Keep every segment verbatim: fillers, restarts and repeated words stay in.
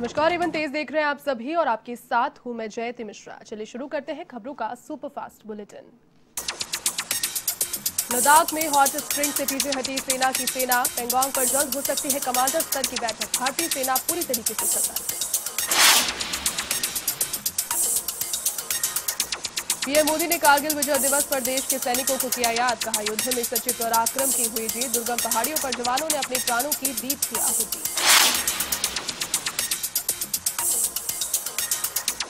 नमस्कार, एवन तेज देख रहे हैं आप सभी और आपके साथ हूं मैं जयति मिश्रा। चलिए शुरू करते हैं खबरों का सुपरफास्ट बुलेटिन। लद्दाख में हॉट स्प्रिंग से पीछे हटी सेना की सेना, पेंगोंग पर जल्द हो सकती है कमांडर स्तर की बैठक, भारतीय सेना पूरी तरीके से सतर्क। पीएम मोदी ने कारगिल विजय दिवस पर देश के सैनिकों को किया याद, कहा युद्ध में सचिव और आक्रम की हुई जीत, दुर्गम पहाड़ियों पर जवानों ने अपने प्राणों की दीप की आहुति।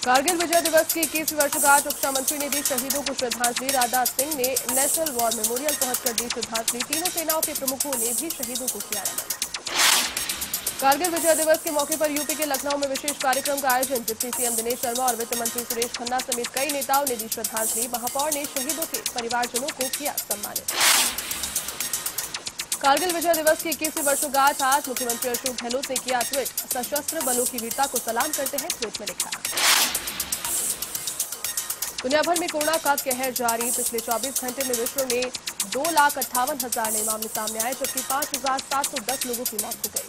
कारगिल विजय दिवस की इक्कीसवीं वर्षगांठ, रक्षा मंत्री ने दी शहीदों को श्रद्धांजलि, राधा सिंह ने नेशनल वॉर मेमोरियल पहुंचकर दी श्रद्धांजलि, तीनों सेनाओं के प्रमुखों ने भी शहीदों को किया नमन। कारगिल विजय दिवस के मौके पर यूपी के लखनऊ में विशेष कार्यक्रम का आयोजन, डिप्टी सीएम दिनेश शर्मा और वित्त मंत्री सुरेश खन्ना समेत कई नेताओं ने दी श्रद्धांजलि, महापौर ने शहीदों के परिवारजनों को किया सम्मानित। कारगिल विजय दिवस की इक्कीसवीं वर्षगांठ आज, मुख्यमंत्री अशोक गहलोत ने किया ट्वीट, सशस्त्र बलों की वीरता को सलाम करते हैं, ट्वीट में लिखा। दुनिया भर में कोरोना का कहर जारी, पिछले चौबीस घंटे में विश्व में दो लाख अट्ठावन हजार नए मामले सामने आए, जबकि पांच हजार सात सौ दस लोगों की मौत हो गई।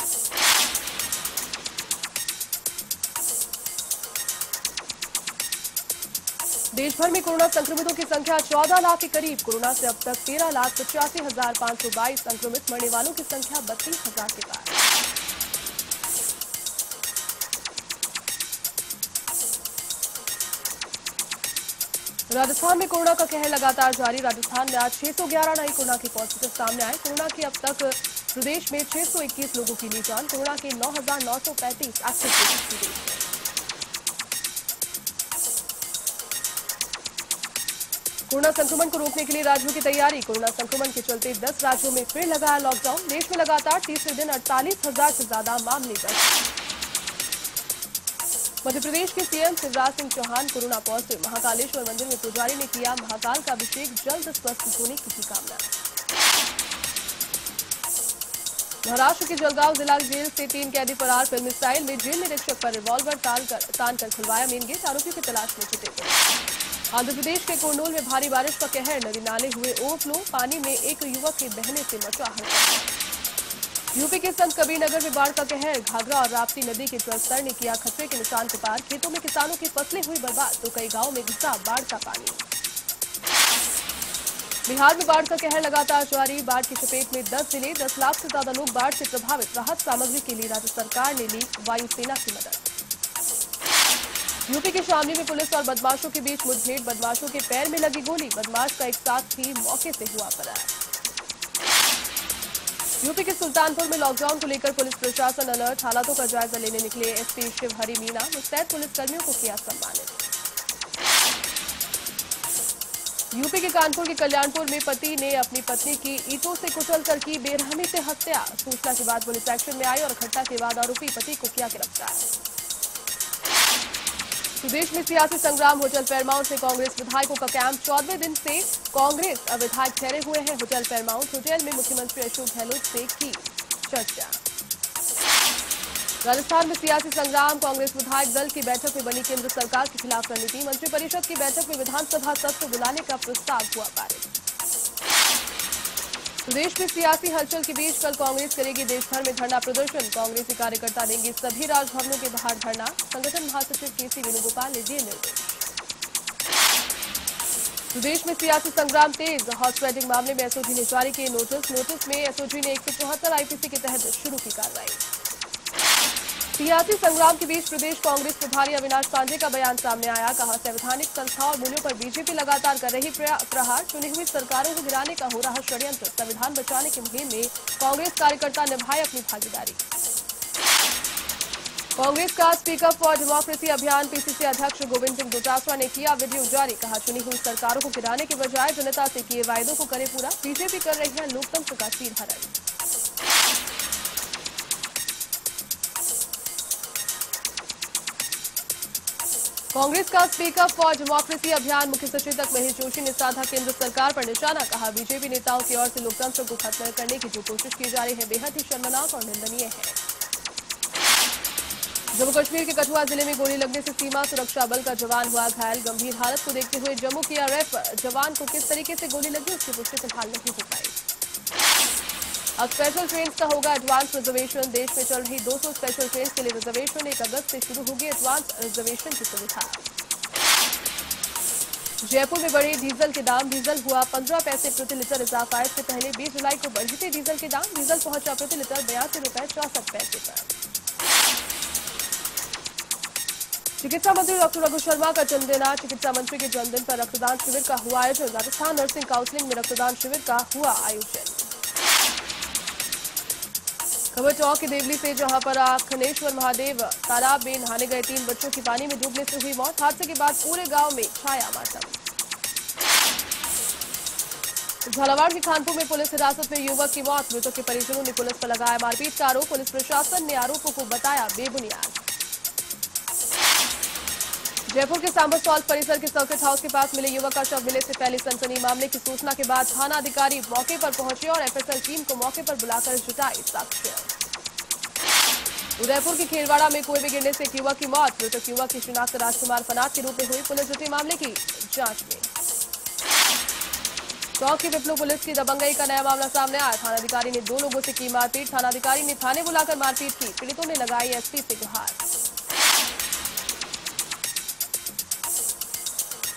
देश भर में कोरोना संक्रमितों की संख्या चौदह लाख के करीब, कोरोना से अब तक तेरह लाख पचासी हजार पांच सौ बाईस संक्रमित, मरने वालों की संख्या बत्तीस हजार के पार। राजस्थान में कोरोना का कहर लगातार जारी, राजस्थान में आज छह सौ ग्यारह नए कोरोना के पॉजिटिव सामने आए, कोरोना की अब तक प्रदेश में छह सौ इक्कीस लोगों की ली जान, कोरोना के नौ हजार नौ सौ पैंतीस एक्टिव केसेस। कोरोना संक्रमण को रोकने के लिए राज्यों की तैयारी, कोरोना संक्रमण के चलते दस राज्यों में फिर लगाया लॉकडाउन, देश में लगातार तीसरे दिन अड़तालीस हजार से ज्यादा मामले दर्ज। मध्यप्रदेश के CM Shivraj Singh Chouhan corona positive, Mahakaleshwar मंदिर में पुजारी ने किया महाकाल का अभिषेक, जल्द स्वस्थ होने की कामना। महाराष्ट्र के जलगांव जिला जेल से तीन कैदी फरार, फिल्म स्टाइल में जेल निरीक्षक पर रिवॉल्वर तान कर खुलवाया मेन गेट, आरोपियों की तलाश में जुटे। आंध्र प्रदेश के कुर्नूल में भारी बारिश का कहर, नदी नाले हुए ओवरफ्लो, पानी में एक युवक के बहने से मचा हड़कंप। यूपी के संत कबीरनगर में बाढ़ का कहर, घाघरा और राप्ती नदी के जलस्तर ने किया खतरे के निशान को पार, खेतों में किसानों की फसलें हुई बर्बाद, तो कई गांवों में घुसा बाढ़ का पानी। बिहार में बाढ़ का कहर लगातार जारी, बाढ़ की चपेट में दस जिले, दस लाख से ज्यादा लोग बाढ़ से प्रभावित, राहत सामग्री के लिए राज्य सरकार ने ली वायुसेना की मदद। यूपी के शामली में पुलिस और बदमाशों के बीच मुठभेड़, बदमाशों के पैर में लगी गोली, बदमाश का एक साथी मौके से हुआ फरार। यूपी के सुल्तानपुर में लॉकडाउन को लेकर पुलिस प्रशासन अलर्ट, हालातों का जायजा लेने निकले एसपी शिवहरि मीणा, मुस्तैद पुलिसकर्मियों को किया सम्मानित। यूपी के कानपुर के कल्याणपुर में पति ने अपनी पत्नी की ईंटों से कुचल कर की बेरहमी से हत्या, सूचना के बाद पुलिस एक्शन में आई और घटना के बाद आरोपी पति को किया गिरफ्तार। प्रदेश में सियासी संग्राम, होटल पेरमाउंट में कांग्रेस विधायकों का कैंप, चौदहवें दिन से कांग्रेस और विधायक ठहरे हुए हैं होटल पेरमाउंट, होटल में मुख्यमंत्री अशोक गहलोत से की चर्चा। राजस्थान में सियासी संग्राम, कांग्रेस विधायक दल की बैठक में बनी केंद्र सरकार के खिलाफ रणनीति, मंत्रिपरिषद की बैठक में विधानसभा सत्र बुलाने का प्रस्ताव हुआ पारित। प्रदेश में सियासी हलचल के बीच कल कांग्रेस करेगी देशभर में धरना प्रदर्शन, कांग्रेसी कार्यकर्ता देंगे सभी राजभवनों के बाहर धरना, संगठन महासचिव के सी वेणुगोपाल ने दिए निर्देश। प्रदेश में सियासी संग्राम तेज, हॉट स्प्रेडिंग मामले में एसओजी ने जारी किए नोटिस, नोटिस में एसओजी ने एक सौ चौहत्तर आईपीसी के तहत शुरू की कार्रवाई। सियासी संग्राम के बीच प्रदेश कांग्रेस प्रभारी अविनाश पांडे का बयान सामने आया, कहा संवैधानिक संस्थाओं और मूल्यों पर बीजेपी लगातार कर रही प्रहार, चुनी हुई सरकारों को गिराने का हो रहा षड्यंत्र, संविधान बचाने की मुहिम में कांग्रेस कार्यकर्ता निभाए अपनी भागीदारी। कांग्रेस का स्पीकअप फॉर डेमोक्रेसी अभियान, पीसीसी अध्यक्ष गोविंद सिंह डोटासरा ने किया वीडियो जारी, कहा चुनी हुई सरकारों को गिराने के बजाय जनता से किए वायदों को करे पूरा, बीजेपी कर रही है लोकतंत्र का चीरहरण। कांग्रेस का स्पीकअप फॉर डेमोक्रेसी अभियान, मुख्य सचेतक महेश जोशी ने साधा केंद्र सरकार पर निशाना, कहा बीजेपी नेताओं की ओर से लोकतंत्र को खत्म करने की जो कोशिश की जा रही है बेहद ही शर्मनाक और निंदनीय है। जम्मू कश्मीर के कठुआ जिले में गोली लगने से सीमा सुरक्षा बल का जवान हुआ घायल, गंभीर हालत को देखते हुए जम्मू के आरएएफ जवान को किस तरीके से गोली लगी उसकी पुष्टि फिलहाल नहीं हो पाई। अब स्पेशल ट्रेन का होगा एडवांस रिजर्वेशन। देश में चल रही दो सौ स्पेशल ट्रेन के लिए रिजर्वेशन एक अगस्त से शुरू होगी। एडवांस रिजर्वेशन की सुविधा। जयपुर में बढ़े डीजल के दाम। डीजल हुआ पंद्रह पैसे प्रति लीटर इजाफा। इससे पहले बीस जुलाई को बढ़े थे डीजल के दाम। डीजल पहुंचा प्रति लीटर बयासी रुपए चौसठ पैसे पर। चिकित्सा मंत्री डॉक्टर रघु शर्मा का जन्मदिन। चिकित्सा मंत्री के जन्मदिन पर रक्तदान शिविर का हुआ आयोजन। राजस्थान नर्सिंग काउंसिलिंग में रक्तदान शिविर का हुआ आयोजन। खबर चौक की देवली से, जहां पर खनेश्वर महादेव तालाब में नहाने गए तीन बच्चों की पानी में डूबने से हुई मौत। हादसे के बाद पूरे गांव में छाया मातम। झालावाड़ के खानपुर में पुलिस हिरासत में युवक की मौत। मृतक के परिजनों ने पुलिस पर लगाया मारपीट का आरोप। पुलिस प्रशासन ने आरोपों को बताया बेबुनियाद। जयपुर के सांबर सॉल्ट परिसर के सर्किट हाउस के पास मिले युवक का शव। मिले से पहले सनसनी। मामले की सूचना के बाद थाना अधिकारी मौके पर पहुंचे और एफएसएल टीम को मौके पर बुलाकर जुटाई साक्ष्य। उदयपुर के खेलवाड़ा में कुएं में गिरने से एक युवक की मौत। मृतक युवक की शिनाख्त राजकुमार फनात के रूप में हुई। पुलिस जुटी मामले की जांच में। टोंक की पिपलू पुलिस की दबंगई का नया मामला सामने आया। थानाधिकारी ने दो लोगों से की मारपीट। थानाधिकारी ने थाने बुलाकर मारपीट की। पीड़ितों ने लगाई एसपी से गुहार।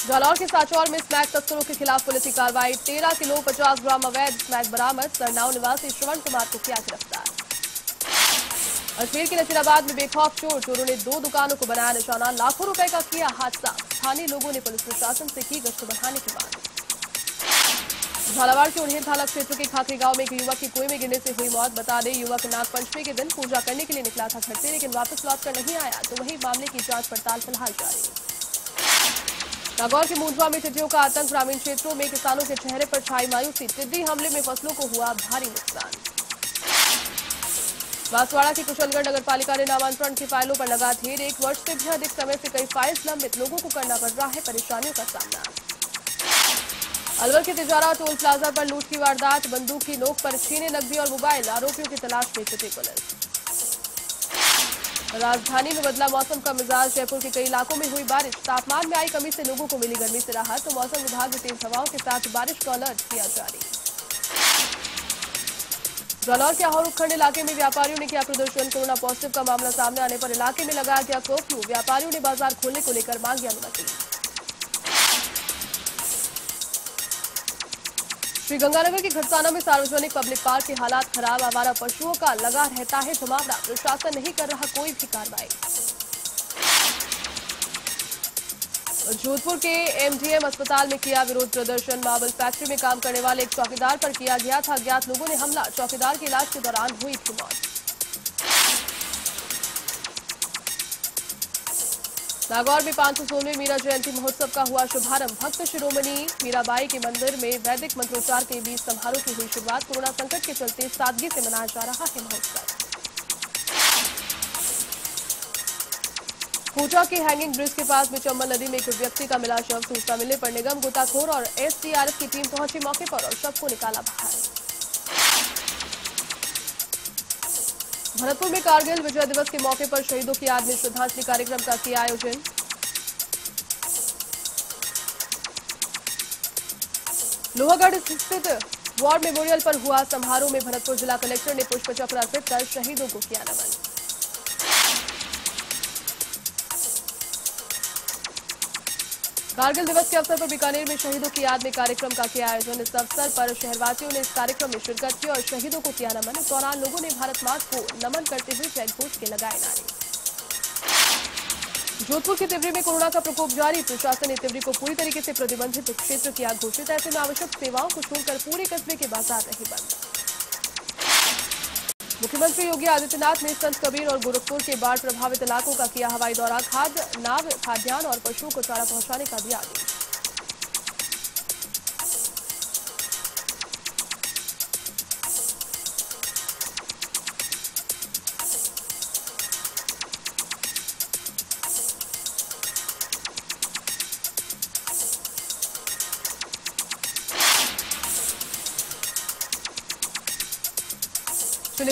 जालौर के साचौर में स्मैक तस्करों के खिलाफ पुलिस की कार्रवाई। तेरह किलो पचास ग्राम अवैध स्मैक बरामद। सरनाव निवासी श्रवण कुमार को किया गिरफ्तार। अजमेर के नसीराबाद में बेखौफ चोर। चोरों ने दो दुकानों को बनाया निशाना। लाखों रुपए का किया हादसा। स्थानीय लोगों ने पुलिस प्रशासन से की गश्त बढ़ाने की मांग। झालावाड़ के उन्हेर थाना क्षेत्र के खाकरी गांव में एक युवक की कुएं में गिरने से हुई मौत। बता दें, युवक नागपंचमी के दिन पूजा करने के लिए निकला था घर से, लेकिन वापस लौटकर नहीं आया। तो वही मामले की जांच पड़ताल फिलहाल जारी। नागौर के मुंडवा में टिड्डियों का आतंक। ग्रामीण क्षेत्रों में किसानों के चेहरे पर छाई मायूसी। टिड्डी हमले में फसलों को हुआ भारी नुकसान। बांसवाड़ा के कुशलगढ़ नगरपालिका ने नामांतरण की फाइलों पर लगा ढेर। एक वर्ष से भी अधिक समय से कई फाइल लंबित। लोगों को करना पड़ रहा है परेशानियों का सामना। अलवर के तिजारा टोल प्लाजा पर लूट की वारदात। बंदूक की नोक पर छीने नकदी और मोबाइल। आरोपियों की तलाश में जुटी पुलिस। राजधानी में बदला मौसम का मिजाज। जयपुर के कई इलाकों में हुई बारिश। तापमान में आई कमी से लोगों को मिली गर्मी से राहत। तो मौसम विभाग ने तेज हवाओं के साथ बारिश का अलर्ट किया जारी। जालौर के आहर उपखंड इलाके में व्यापारियों ने किया प्रदर्शन। कोरोना पॉजिटिव का मामला सामने आने पर इलाके में लगाया गया कर्फ्यू। व्यापारियों ने बाजार खोलने को लेकर मांगी अनुमति। श्रीगंगानगर के घटसाना में सार्वजनिक पब्लिक पार्क के हालात खराब। आवारा पशुओं का लगा रहता है जमावड़ा। प्रशासन नहीं कर रहा कोई भी कार्रवाई। जोधपुर के एमडीएम अस्पताल में किया विरोध प्रदर्शन। मार्बल फैक्ट्री में काम करने वाले एक चौकीदार पर किया गया था अज्ञात लोगों ने हमला। चौकीदार के इलाज के दौरान हुई थी मौत। नागौर में पांच सौ सोलहवें मीरा जयंती महोत्सव का हुआ शुभारंभ। भक्त शिरोमणि मीराबाई के मंदिर में वैदिक मंत्रोच्चार के बीच समारोह की हुई शुरुआत। कोरोना संकट के चलते सादगी से मनाया जा रहा है महोत्सव। कोटा के हैंगिंग ब्रिज के पास में चंबल नदी में एक व्यक्ति का मिला शव। सूचना मिलने पर निगम, गोताखोर और एसडीआरएफ की टीम पहुंची मौके पर और शव को निकाला बाहर। भरतपुर में कारगिल विजय दिवस के मौके पर शहीदों की याद में श्रद्धांजलि कार्यक्रम का किया आयोजन। लोहागढ़ स्थित वॉर मेमोरियल पर हुआ समारोह में भरतपुर जिला कलेक्टर ने पुष्प चक्र अर्पित कर शहीदों को किया नमन। कारगिल दिवस के अवसर पर बीकानेर में शहीदों की याद में कार्यक्रम का किया आयोजन। इस अवसर पर शहरवासियों ने इस कार्यक्रम में शिरकत की और शहीदों को किया नमन। इस दौरान लोगों ने भारत माता को नमन करते हुए जयघोष के लगाए नारे। जोधपुर के तिवरी में कोरोना का प्रकोप जारी। प्रशासन ने तिवरी को पूरी तरीके से प्रतिबंधित क्षेत्र किया घोषित। ऐसे में आवश्यक सेवाओं को छोड़कर पूरे कस्बे के बाजार नहीं बंद। मुख्यमंत्री योगी आदित्यनाथ ने संत कबीर और गोरखपुर के बाढ़ प्रभावित इलाकों का किया हवाई दौरा। खाद, नाव, खाद्यान्न और पशुओं को चारा पहुंचाने का दिया आदेश।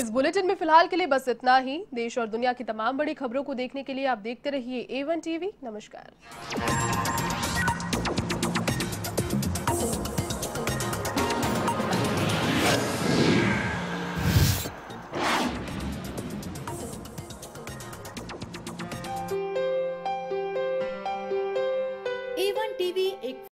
इस बुलेटिन में फिलहाल के लिए बस इतना ही। देश और दुनिया की तमाम बड़ी खबरों को देखने के लिए आप देखते रहिए ए वन टीवी। नमस्कार। A वन टीवी एक